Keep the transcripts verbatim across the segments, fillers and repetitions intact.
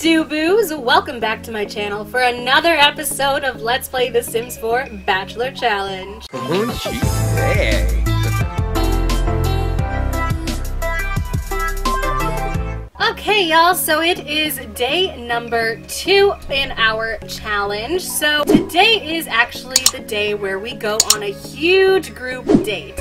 doo-boos! Welcome back to my channel for another episode of Let's Play The Sims four Bachelor Challenge. Won't you say? Okay y'all, so it is day number two in our challenge. So today is actually the day where we go on a huge group date.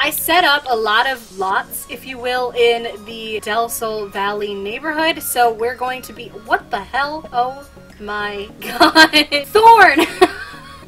I set up a lot of lots, if you will, in the Del Sol Valley neighborhood, so we're going to be- what the hell? Oh my god. Thorn!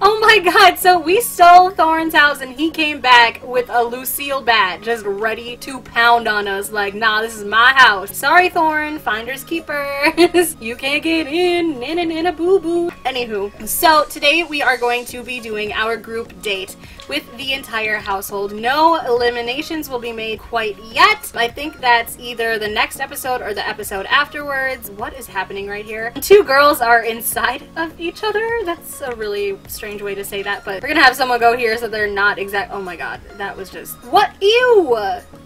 Oh my god, so we stole Thorne's house and he came back with a Lucille bat just ready to pound on us like, nah, this is my house. Sorry, Thorne, finders keepers. You can't get in, in and in a boo-boo. Anywho, so today we are going to be doing our group date with the entire household. No eliminations will be made quite yet. I think that's either the next episode or the episode afterwards. What is happening right here? Two girls are inside of each other. That's a really strange strange way to say that, but we're gonna have someone go here so they're not exact. Oh my god, that was just what? Ew!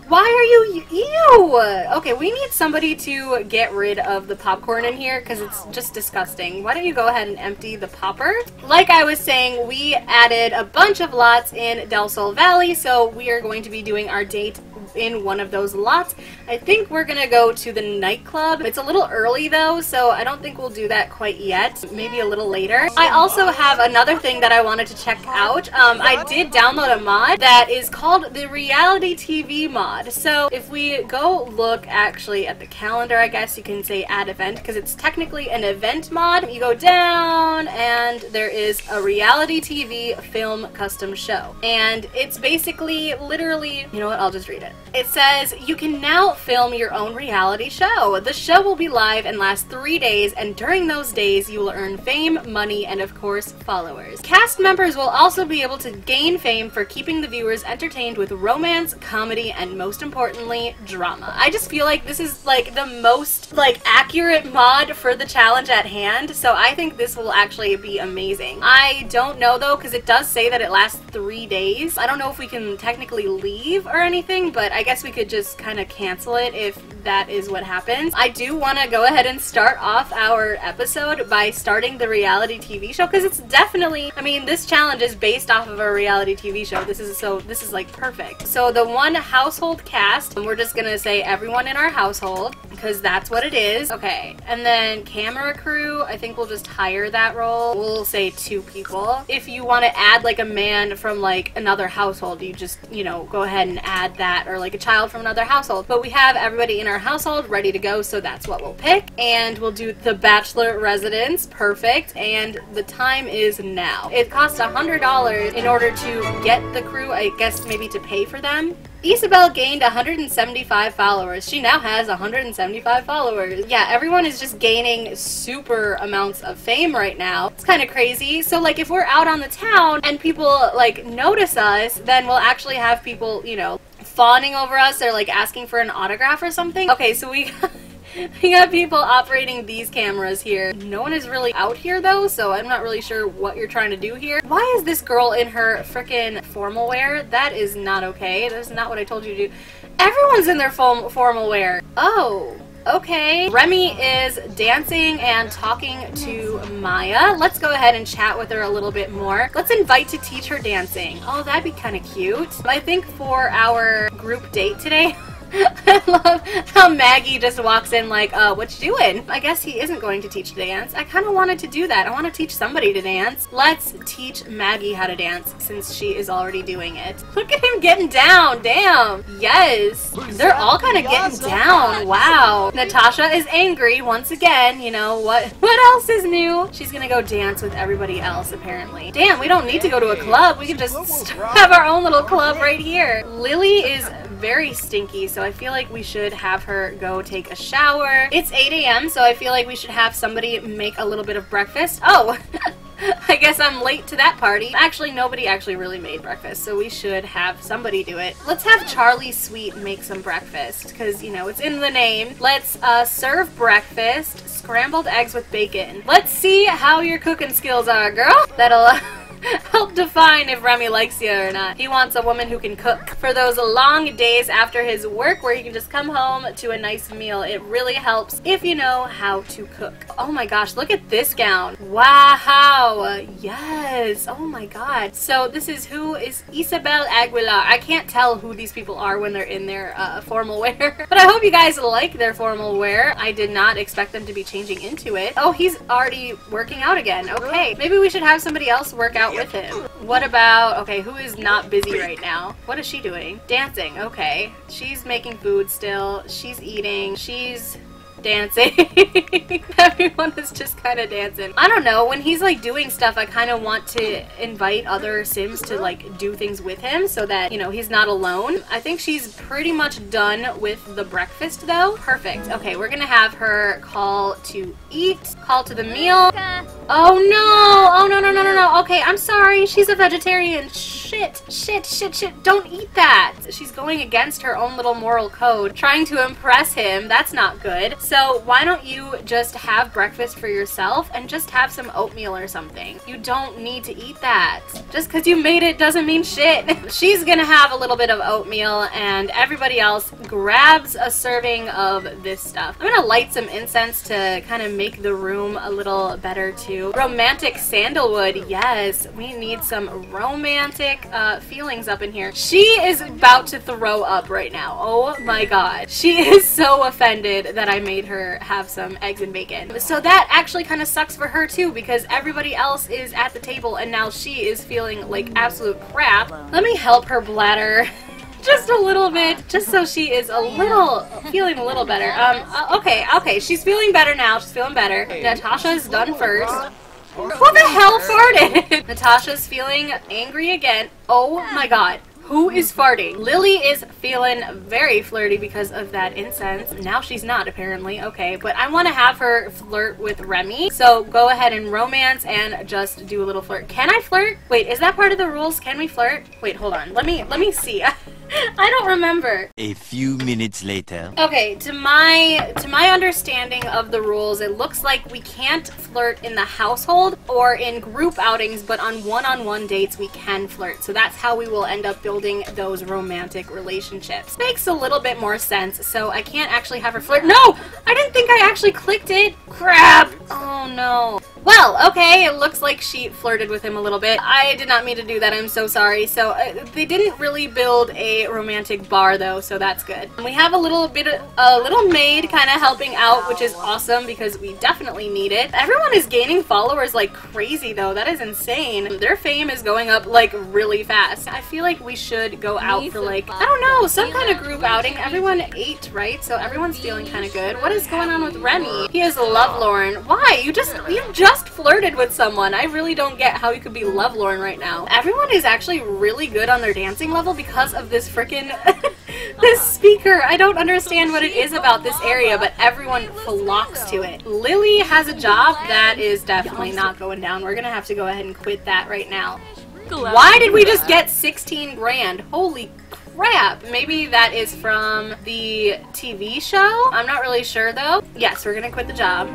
Why are you? Ew! Okay, we need somebody to get rid of the popcorn in here because it's just disgusting. Why don't you go ahead and empty the popper? Like I was saying, we added a bunch of lots in Del Sol Valley, so we are going to be doing our date in one of those lots. I think we're gonna go to the nightclub. It's a little early though, so I don't think we'll do that quite yet. Maybe a little later. I also have another thing that I wanted to check out. Um, I did download a mod that is called the Reality T V Mod. So if we go look actually at the calendar, I guess you can say add event because it's technically an event mod. You go down and there is a reality T V film custom show. And it's basically literally, you know what, I'll just read it. It says, you can now film your own reality show. The show will be live and last three days, and during those days, you will earn fame, money, and of course, followers. Cast members will also be able to gain fame for keeping the viewers entertained with romance, comedy, and most importantly, drama. I just feel like this is like the most like accurate mod for the challenge at hand, so I think this will actually be amazing. I don't know though, because it does say that it lasts three days. I don't know if we can technically leave or anything, but I I guess we could just kind of cancel it if that is what happens. I do want to go ahead and start off our episode by starting the reality T V show because it's definitely, I mean, this challenge is based off of a reality T V show. This is so, this is like perfect. So the one household cast, and we're just going to say everyone in our household because that's what it is. Okay. And then camera crew, I think we'll just hire that role. We'll say two people. If you want to add like a man from like another household, you just, you know, go ahead and add that, or like a child from another household. But we have everybody in our household ready to go, so that's what we'll pick. And we'll do the bachelor residence. Perfect. And the time is now. It costs a hundred dollars in order to get the crew, I guess maybe to pay for them. Isabel gained one hundred seventy-five followers. She now has one hundred seventy-five followers. Yeah, everyone is just gaining super amounts of fame right now. It's kind of crazy. So like if we're out on the town and people like notice us, then we'll actually have people, you know, fawning over us or like asking for an autograph or something. Okay, so we we got people operating these cameras here. No one is really out here though, so I'm not really sure what you're trying to do here. Why is this girl in her frickin' formal wear? That is not okay. That's not what I told you to do. Everyone's in their form formal wear. Oh. Okay, Remy is dancing and talking to Maya. Let's go ahead and chat with her a little bit more. Let's invite to teach her dancing. Oh, that'd be kind of cute. I think for our group date today, I love how Maggie just walks in like, uh, what you doing? I guess he isn't going to teach dance. I kind of wanted to do that. I want to teach somebody to dance. Let's teach Maggie how to dance since she is already doing it. Look at him getting down. Damn. Yes. They're all kind of getting down. Wow. Natasha is angry once again. You know, what What else is new? She's going to go dance with everybody else apparently. Damn, we don't need to go to a club. We can just have our own little club right here. Lily is very stinky, so I feel like we should have her go take a shower. It's eight A M, so I feel like we should have somebody make a little bit of breakfast. Oh! I guess I'm late to that party. Actually, nobody actually really made breakfast, so we should have somebody do it. Let's have Charlie Sweet make some breakfast, because, you know, it's in the name. Let's uh, serve breakfast, scrambled eggs with bacon. Let's see how your cooking skills are, girl. That'll... help define if Remy likes you or not. He wants a woman who can cook for those long days after his work where he can just come home to a nice meal. It really helps if you know how to cook. Oh my gosh, look at this gown. Wow, yes, oh my god. So this is who is Isabel Aguilar. I can't tell who these people are when they're in their uh, formal wear, but I hope you guys like their formal wear. I did not expect them to be changing into it. Oh, he's already working out again. Okay, maybe we should have somebody else work out with him. What about, okay, who is not busy right now? What is she doing? Dancing, okay. She's making food still. She's eating. She's dancing. Everyone is just kind of dancing. I don't know, when he's like doing stuff, I kind of want to invite other Sims to like do things with him so that, you know, he's not alone. I think she's pretty much done with the breakfast though. Perfect. Okay, we're gonna have her call to eat, call to the meal. Oh no, oh no, no, no, no, no. Okay, I'm sorry, she's a vegetarian. Shit, shit, shit, shit, don't eat that. She's going against her own little moral code, trying to impress him. That's not good. So why don't you just have breakfast for yourself and just have some oatmeal or something? You don't need to eat that. Just because you made it doesn't mean shit. She's gonna have a little bit of oatmeal and everybody else grabs a serving of this stuff. I'm gonna light some incense to kind of make the room a little better too. Romantic sandalwood, yes. We need some romantic uh, feelings up in here. She is about to throw up right now. Oh my god. She is so offended that I made her have some eggs and bacon. So that actually kind of sucks for her too, because everybody else is at the table and now she is feeling like absolute crap. Let me help her bladder just a little bit, just so she is a little, feeling a little better. Um, uh, okay, okay, she's feeling better now, she's feeling better. Natasha's done first. What the hell farted? Natasha's feeling angry again. Oh my god. Who is farting? Lily is feeling very flirty because of that incense. Now she's not, apparently. Okay, but I want to have her flirt with Remy. So go ahead and romance and just do a little flirt. Can I flirt? Wait, is that part of the rules? Can we flirt? Wait, hold on. Let me, let me see. I don't remember. A few minutes later. Okay, to my to my understanding of the rules, it looks like we can't flirt in the household or in group outings, but on one-on-one dates we can flirt. So that's how we will end up building those romantic relationships. Makes a little bit more sense. So I can't actually have her flirt. No! I didn't think I actually clicked it. Crap! Oh no. Well, okay, it looks like she flirted with him a little bit. I did not mean to do that, I'm so sorry. So uh, they didn't really build a romantic bar though, so that's good. And we have a little bit of a little maid kind of helping out, which is awesome because we definitely need it. Everyone is gaining followers like crazy though. That is insane. Their fame is going up like really fast. I feel like we should go out for like, I don't know, some kind of group outing. Everyone ate, right? So everyone's feeling kind of good. What is going on with Remy? He is lovelorn. Why? You just, you just just flirted with someone. I really don't get how you could be lovelorn right now. Everyone is actually really good on their dancing level because of this freaking this speaker. I don't understand what it is about this area, but everyone flocks to it. Lily has a job that is definitely not going down. We're gonna have to go ahead and quit that right now. Why did we just get sixteen grand? Holy crap. Maybe that is from the T V show? I'm not really sure though. Yes, we're gonna quit the job.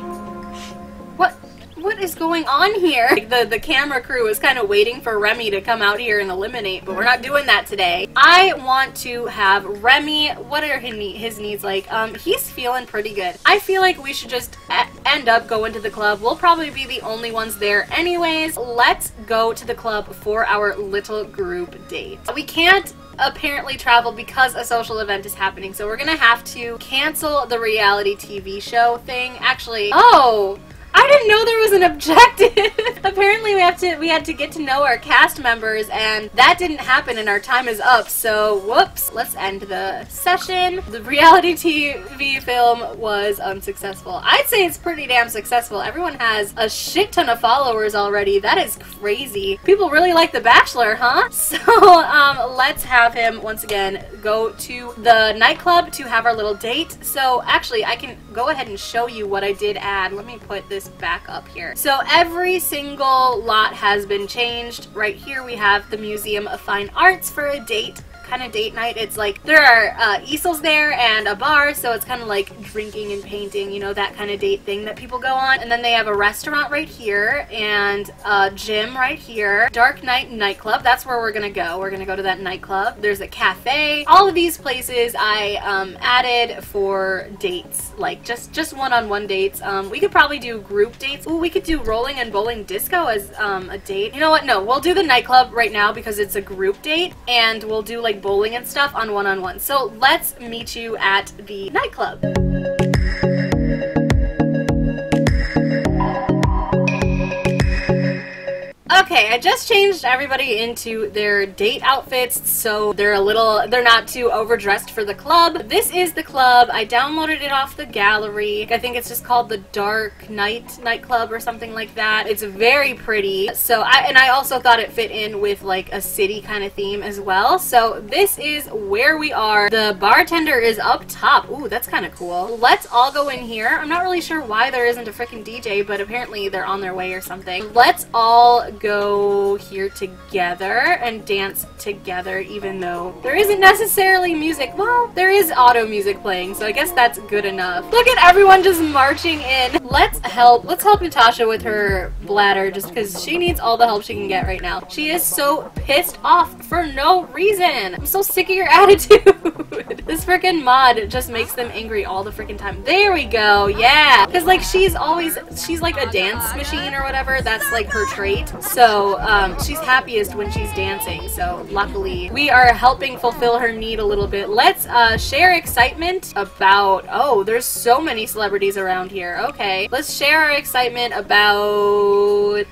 What? What is going on here? Like the, the camera crew is kind of waiting for Remy to come out here and eliminate, but we're not doing that today. I want to have Remy, what are his needs like? Um, he's feeling pretty good. I feel like we should just end up going to the club. We'll probably be the only ones there anyways. Let's go to the club for our little group date. We can't apparently travel because a social event is happening, so we're gonna have to cancel the reality T V show thing. Actually, oh! I didn't know there was an objective. Apparently we have to we had to get to know our cast members and that didn't happen and our time is up, so whoops. Let's end the session. The reality T V film was unsuccessful. I'd say it's pretty damn successful. Everyone has a shit ton of followers already. That is crazy. People really like The Bachelor, huh? So um, let's have him once again go to the nightclub to have our little date. So actually I can go ahead and show you what I did add. Let me put this back up here. So every single lot has been changed. Right here we have the Museum of Fine Arts for a date kind of date night. It's like there are uh, easels there and a bar, so it's kind of like drinking and painting, you know, that kind of date thing that people go on. And then they have a restaurant right here and a gym right here. Dark Night Nightclub, that's where we're gonna go. We're gonna go to that nightclub. There's a cafe. All of these places I um, added for dates, like just just one-on-one dates. Um, we could probably do group dates. Ooh, we could do rolling and bowling disco as um, a date. You know what? No, we'll do the nightclub right now because it's a group date, and we'll do like bowling and stuff on one-on-one. So let's meet you at the nightclub. Okay, I just changed everybody into their date outfits so they're a little, they're not too overdressed for the club. This is the club. I downloaded it off the gallery. I think it's just called the Dark Night Nightclub or something like that. It's very pretty. So I, and I also thought it fit in with like a city kind of theme as well. So this is where we are. The bartender is up top. Ooh, that's kind of cool. Let's all go in here. I'm not really sure why there isn't a freaking D J, but apparently they're on their way or something. Let's all go go here together and dance together, even though there isn't necessarily music. Well, there is auto music playing, so I guess that's good enough. Look at everyone just marching in. Let's help. Let's help Natasha with her bladder just because she needs all the help she can get right now. She is so pissed off for no reason. I'm so sick of your attitude. This freaking mod just makes them angry all the freaking time. There we go. Yeah. Because like she's always, she's like a dance machine or whatever. That's like her trait. So um, she's happiest when she's dancing, so luckily we are helping fulfill her need a little bit. Let's uh, share excitement about, oh, there's so many celebrities around here. Okay, let's share our excitement about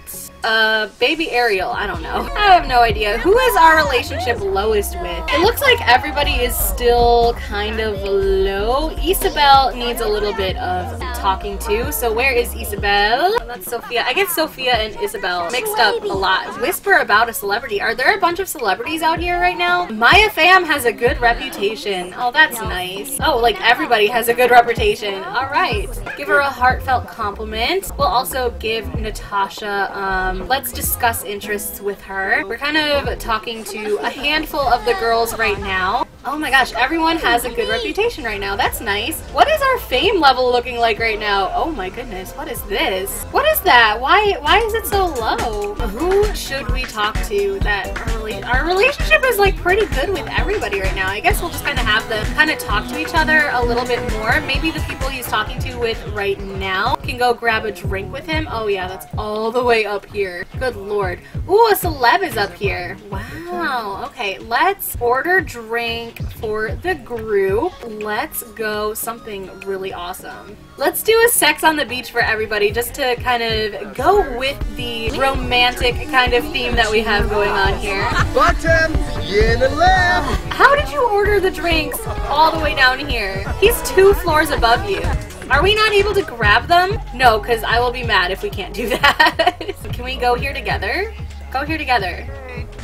uh, baby Ariel. I don't know. I have no idea. Who is our relationship lowest with? It looks like everybody is still kind of low. Isabel needs a little bit of talking to, so where is Isabel? Oh, that's Sophia. I get Sophia and Isabel mixed up a lot. Whisper about a celebrity. Are there a bunch of celebrities out here right now? Maya Fam has a good reputation. Oh, that's nice. Oh, like everybody has a good reputation. All right. Give her a heartfelt compliment. We'll also give Natasha, um, let's discuss interests with her. We're kind of talking to a handful of the girls right now. Oh my gosh, everyone has a good reputation right now. That's nice. What is our fame level looking like right now? Oh my goodness, what is this? What is that? Why why is it so low? Who should we talk to that our, rela our relationship is like pretty good with everybody right now? I guess we'll just kind of have them kind of talk to each other a little bit more. Maybe the people he's talking to with right now can go grab a drink with him. Oh yeah, that's all the way up here. Good lord. Ooh, a celeb is up here. Wow. Okay, let's order drink for the group. Let's go something really awesome. Let's do a sex on the beach for everybody just to kind of go with the romantic kind of theme that we have going on here. Bottom, in the left. How did you order the drinks all the way down here? He's two floors above you. Are we not able to grab them? No, because I will be mad if we can't do that. Can we go here together? Go here together.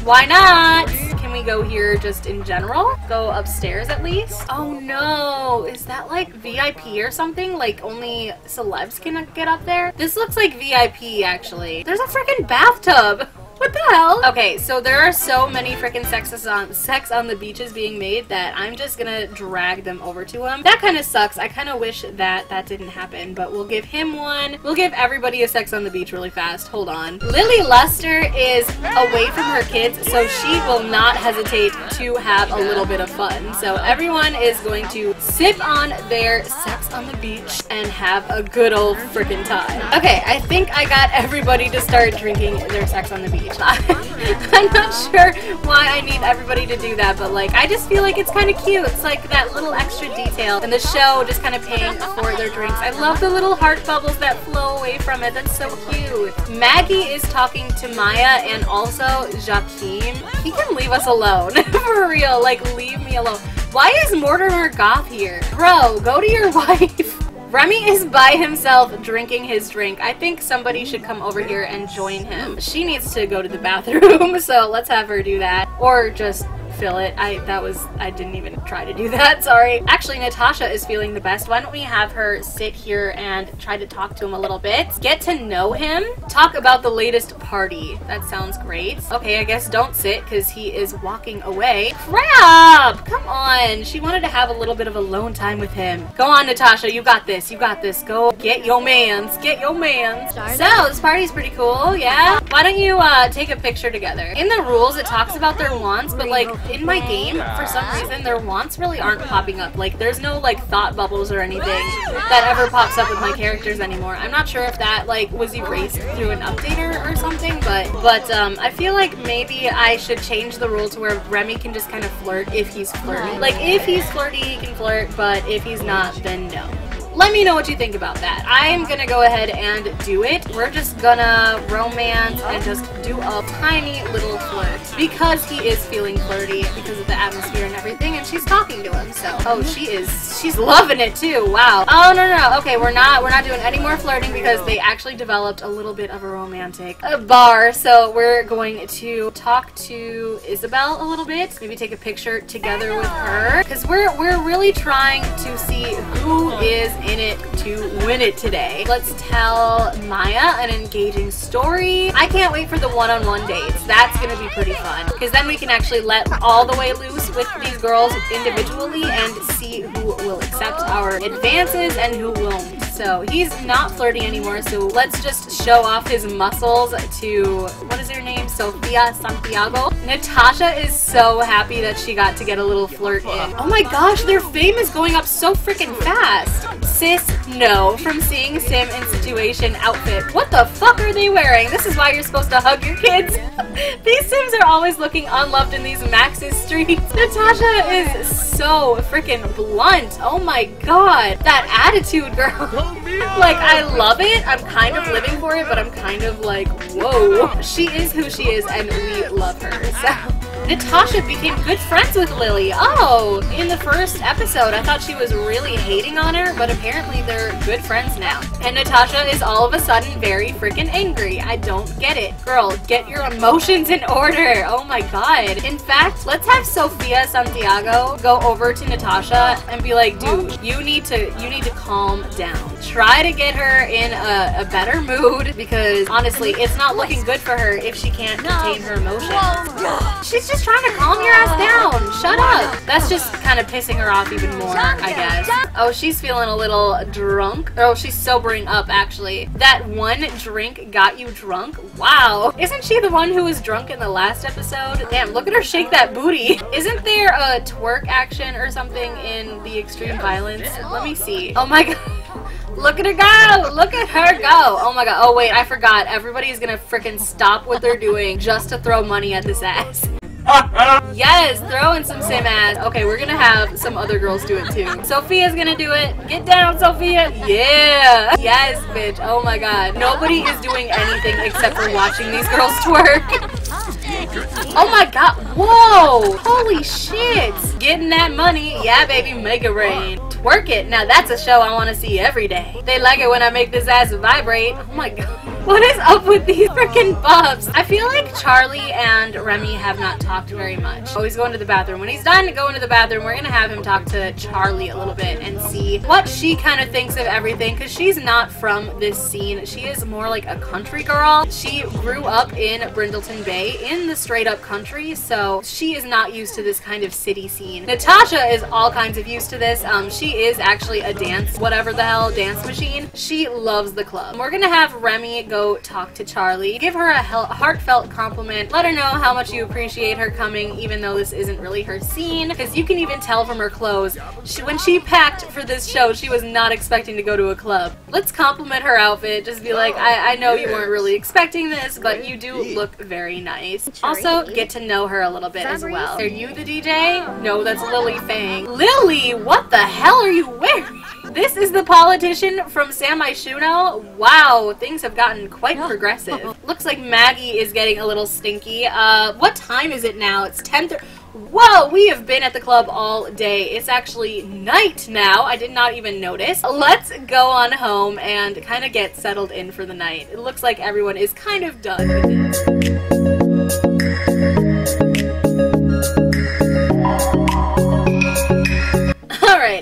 Why not? Can we go here just in general? Go upstairs at least? Oh no, is that like V I P or something? Like only celebs can get up there? This looks like V I P actually. There's a freaking bathtub! What the hell? Okay, so there are so many freaking sexes on sex on the beaches being made that I'm just gonna drag them over to him. That kind of sucks. I kind of wish that that didn't happen, but we'll give him one. We'll give everybody a sex on the beach really fast. Hold on. Lily Luster is away from her kids, so she will not hesitate to have a little bit of fun. So everyone is going to sip on their sex on the beach and have a good old freaking time. Okay, I think I got everybody to start drinking their sex on the beach. I'm not sure why I need everybody to do that, but like I just feel like it's kind of cute. It's like that little extra detail and the show just kind of paying for their drinks. I love the little heart bubbles that flow away from it. That's so cute. Maggie is talking to Maya and also Joaquin. He can leave us alone. For real, like leave me alone. Why is Mortimer Goth here? Bro, go to your wife. Remy is by himself drinking his drink. I think somebody should come over here and join him. She needs to go to the bathroom, so let's have her do that. Or just fill it. I that was I didn't even try to do that, sorry. Actually, Natasha is feeling the best. Why don't we have her sit here and try to talk to him a little bit? Get to know him. Talk about the latest party. That sounds great. Okay, I guess don't sit because he is walking away. Crap! Come on. She wanted to have a little bit of alone time with him. Go on, Natasha. You got this. You got this. Go get your mans. Get your mans. Sorry. So this party's pretty cool, yeah? Why don't you uh, take a picture together? In the rules, it talks about their wants, but like in my game, for some reason, their wants really aren't popping up. Like there's no like thought bubbles or anything that ever pops up with my characters anymore. I'm not sure if that like was erased through an updater or something, but but um, I feel like maybe I should change the rule to where Remy can just kind of flirt if he's flirty. Like if he's flirty, he can flirt, but if he's not, then no. Let me know what you think about that. I'm gonna go ahead and do it. We're just gonna romance and just do a tiny little flirt because he is feeling flirty because of the atmosphere and everything, and she's talking to him. So, oh, she is, she's loving it too. Wow. Oh no, no, no. Okay, we're not, we're not doing any more flirting because they actually developed a little bit of a romantic uh, bar. So we're going to talk to Isabel a little bit. Maybe take a picture together with her because we're we're really trying to see who is in it to win it today. Let's tell Maya an engaging story. I can't wait for the one-on-one dates. That's gonna be pretty fun because then we can actually let all the way loose with these girls individually and see who will accept our advances and who won't. So he's not flirty anymore, so let's just show off his muscles to, what is her name? Sophia Santiago. Natasha is so happy that she got to get a little flirt in. Oh my gosh, their fame is going up so freaking fast. Sis No from Seeing Sim in Situation outfit. What the fuck are they wearing? This is why you're supposed to hug your kids. These Sims are always looking unloved in these Max's streets. Natasha is so freaking blunt. Oh my god. That attitude, girl. Like, I love it. I'm kind of living for it, but I'm kind of like, whoa. She is who she is, and we love her, so. Natasha became good friends with Lily. Oh, in the first episode, I thought she was really hating on her, but apparently they're good friends now. And Natasha is all of a sudden very freaking angry. I don't get it. Girl, get your emotions in order. Oh my god. In fact, let's have Sophia Santiago go over to Natasha and be like, dude, you need to, you need to calm down. Try to get her in a, a better mood because honestly, it's not looking good for her if she can't contain her emotions. She's just trying to calm your ass down. Shut up. That's just kind of pissing her off even more, I guess. Oh, she's feeling a little drunk. Oh, she's sobering up, actually. That one drink got you drunk? Wow. Isn't she the one who was drunk in the last episode? Damn, look at her shake that booty. Isn't there a twerk action or something in the extreme violence? Let me see. Oh my god. Look at her go! Look at her go! Oh my god. Oh wait, I forgot. Everybody's gonna freaking stop what they're doing just to throw money at this ass. Yes, throw in some sim ass. Okay, we're gonna have some other girls do it too. Sophia's gonna do it. Get down, Sophia. Yeah. Yes, bitch. Oh my god. Nobody is doing anything except for watching these girls twerk. Oh my god. Whoa. Holy shit. Getting that money. Yeah, baby. Make it rain. Twerk it. Now that's a show I want to see every day. They like it when I make this ass vibrate. Oh my god. What is up with these freaking buffs? I feel like Charlie and Remy have not talked very much. Oh, he's going to the bathroom. When he's done going to the bathroom, we're going to have him talk to Charlie a little bit and see what she kind of thinks of everything because she's not from this scene. She is more like a country girl. She grew up in Brindleton Bay in the straight up country, so she is not used to this kind of city scene. Natasha is all kinds of used to this. Um, she is actually a dance, whatever the hell, dance machine. She loves the club. We're going to have Remy go talk to Charlie. Give her a heartfelt compliment. Let her know how much you appreciate her coming, even though this isn't really her scene, because you can even tell from her clothes. She, when she packed for this show, she was not expecting to go to a club. Let's compliment her outfit. Just be like, I, I know you weren't really expecting this, but you do look very nice. Also, get to know her a little bit as well. Are you the D J? No, that's Lily Fang. Lily, what the hell are you wearing? This is the politician from San Myshuno. Wow, things have gotten quite progressive. Looks like Maggie is getting a little stinky. Uh, what time is it now? It's ten thirty. Whoa, we have been at the club all day. It's actually night now. I did not even notice. Let's go on home and kind of get settled in for the night. It looks like everyone is kind of done with it.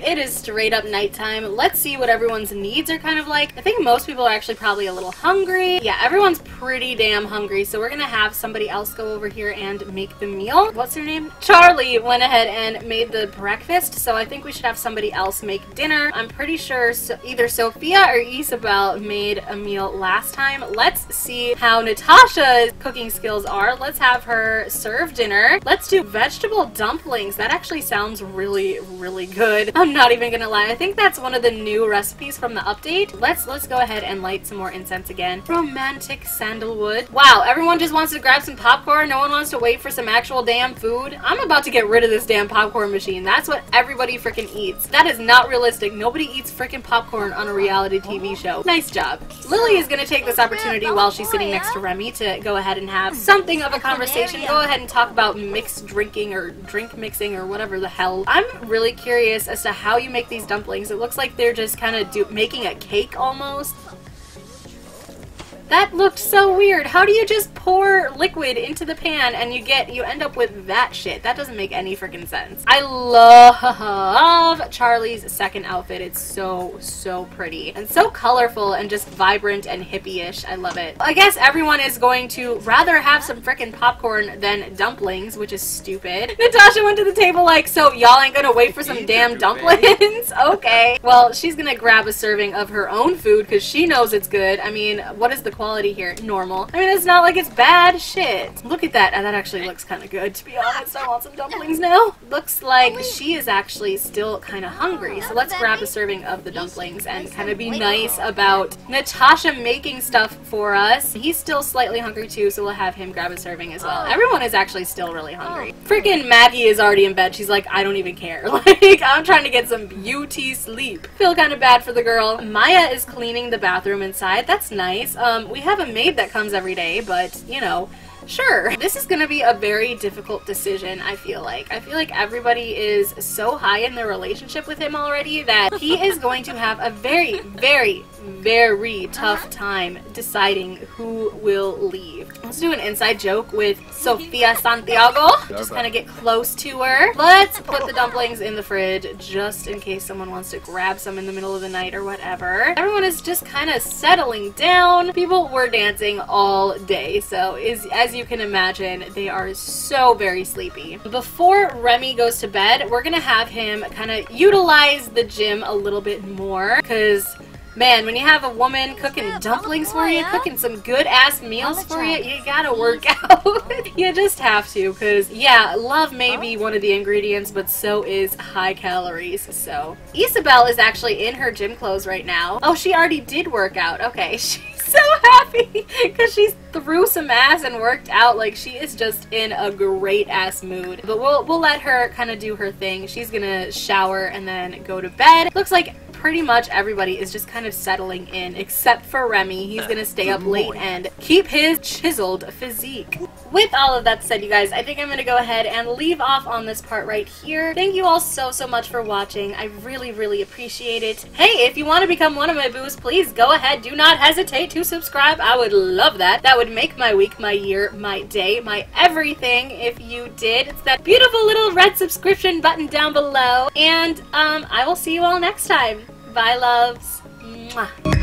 It is straight up nighttime. Let's see what everyone's needs are kind of like. I think most people are actually probably a little hungry. Yeah, everyone's pretty damn hungry, so we're gonna have somebody else go over here and make the meal. What's her name? Charlie went ahead and made the breakfast, so I think we should have somebody else make dinner. I'm pretty sure so either Sophia or Isabel made a meal last time. Let's see how Natasha's cooking skills are. Let's have her serve dinner. Let's do vegetable dumplings. That actually sounds really, really good. I'm not even gonna lie. I think that's one of the new recipes from the update. Let's let's go ahead and light some more incense again. Romantic sandalwood. Wow, everyone just wants to grab some popcorn. No one wants to wait for some actual damn food. I'm about to get rid of this damn popcorn machine. That's what everybody freaking eats. That is not realistic. Nobody eats freaking popcorn on a reality T V show. Nice job. Lily is gonna take this opportunity while she's sitting next to Remy to go ahead and have something of a conversation. Go ahead and talk about mixed drinking or drink mixing or whatever the hell. I'm really curious as to how you make these dumplings. It looks like they're just kind of do making a cake almost. That looked so weird. How do you just pour liquid into the pan and you get you end up with that shit? That doesn't make any freaking sense. I love Charlie's second outfit. It's so, so pretty and so colorful and just vibrant and hippie-ish. I love it. I guess everyone is going to rather have some freaking popcorn than dumplings, which is stupid. Natasha went to the table like, so y'all ain't gonna wait for some damn dumplings? Okay. Well, she's gonna grab a serving of her own food because she knows it's good. I mean, what is the quality here? Normal. I mean, it's not like it's bad shit. Look at that. And that actually looks kind of good, to be honest. I want some dumplings now. Looks like she is actually still kind of hungry. So let's grab a serving of the dumplings and kind of be nice about Natasha making stuff for us. He's still slightly hungry too, so we'll have him grab a serving as well. Everyone is actually still really hungry. Freaking Maggie is already in bed. She's like, I don't even care. Like, I'm trying to get some beauty sleep. Feel kind of bad for the girl. Maya is cleaning the bathroom inside. That's nice. Um, We have a maid that comes every day, but, you know, sure. This is going to be a very difficult decision, I feel like. I feel like everybody is so high in their relationship with him already that he is going to have a very, very, very tough time deciding who will leave. Let's do an inside joke with Sophia Santiago. Just kind of get close to her. Let's put the dumplings in the fridge just in case someone wants to grab some in the middle of the night or whatever. Everyone is just kind of settling down. People were dancing all day, so is as you can imagine, they are so very sleepy. Before Remy goes to bed, we're gonna have him kind of utilize the gym a little bit more because, man, when you have a woman cooking dumplings for you, cooking some good-ass meals for you, you gotta work out. You just have to, because, yeah, love may be one of the ingredients, but so is high calories, so. Isabel is actually in her gym clothes right now. Oh, she already did work out. Okay, she's so happy because she threw some ass and worked out. Like, she is just in a great-ass mood. But we'll, we'll let her kind of do her thing. She's gonna shower and then go to bed. Looks like pretty much everybody is just kind of settling in, except for Remy. He's gonna stay up late and keep his chiseled physique. With all of that said, you guys, I think I'm gonna go ahead and leave off on this part right here. Thank you all so, so much for watching. I really, really appreciate it. Hey, if you want to become one of my boos, please go ahead. Do not hesitate to subscribe. I would love that. That would make my week, my year, my day, my everything if you did. It's that beautiful little red subscription button down below. And um, I will see you all next time. Bye, loves. Mwah.